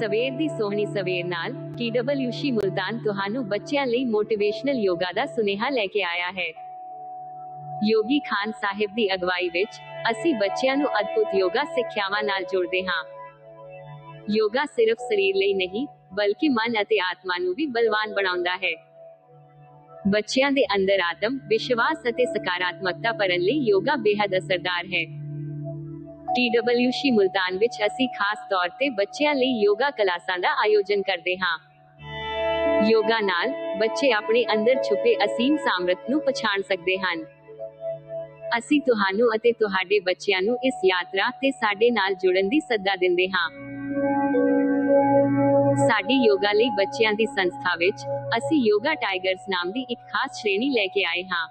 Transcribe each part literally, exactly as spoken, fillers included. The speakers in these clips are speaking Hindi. सवेर दी सोहनी सवेर नाल टीडब्ल्यूसी मुल्तान तुहानू बच्चियां लई मोटिवेशनल योगा दा सुनेहा लेके आया है। योगी खान साहिब दी अगवाई विच असी बच्चियां नू अद्भुत योगा सिक्ख्यावां नाल जोड़दे हां। योगा सिर्फ शरीर लई नहीं बल्कि मन अते आत्मा नू भी बलवान बनाउंदा है। बच्चियां दे अंदर आत्म विश्वास अते सकारात्मकता भरन लई योगा बेहद असरदार है। टीडब्ल्यूसी मुल्तान विच असी खास तौर ते बच्चियां लई योगा क्लासां दा आयोजन करदे हां। योगा नाल बच्चे अपने अंदर छुपे असीम सामर्थ नू पछाण सकदे हन। असी तुहानू अते तुहाडे बच्चियां नू इस यात्रा ते साडे नाल जुड़न दी सद्दा दिंदे हां। साडी योगा लई बच्चियां दी संस्था विच असी योगा टाइगर्स नाम दी इक खास श्रेणी लेके आए हां।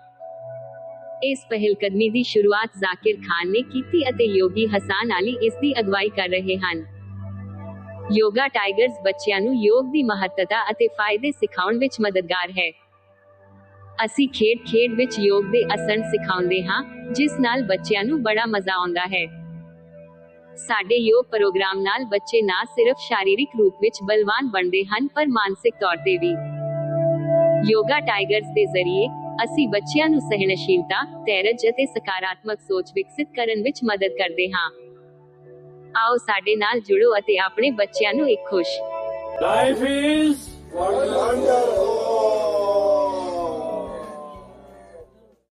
इस पहलकदमी की शुरुआत जाकिर खान ने की थी अते योगी हसन अली इसकी अगवाई कर रहे हैं। योगा टाइगर्स बच्चियां नू योग की महत्ता अते फायदे सिखाउण विच मददगार है। असी खेड खेड विच योग दे आसन सिखाउंदे हां जिस नाल बच्चियां नू बड़ा मजा आउंदा है। साडे योग प्रोग्राम नाल बच्चे ना सिर्फ शारीरिक रूप विच बलवान बनदे हन पर मानसिक तौर ते भी। योगा टाइगर्स दे जरिए असी बच्चियां नू सहनशीलता धैर्य अते सकारात्मक सोच विकसित करन विच मदद करदे हां। आओ साडे नाल जुड़ो अते अपने बच्चियां नू एक खुश लाइफ इज वंडरफुल।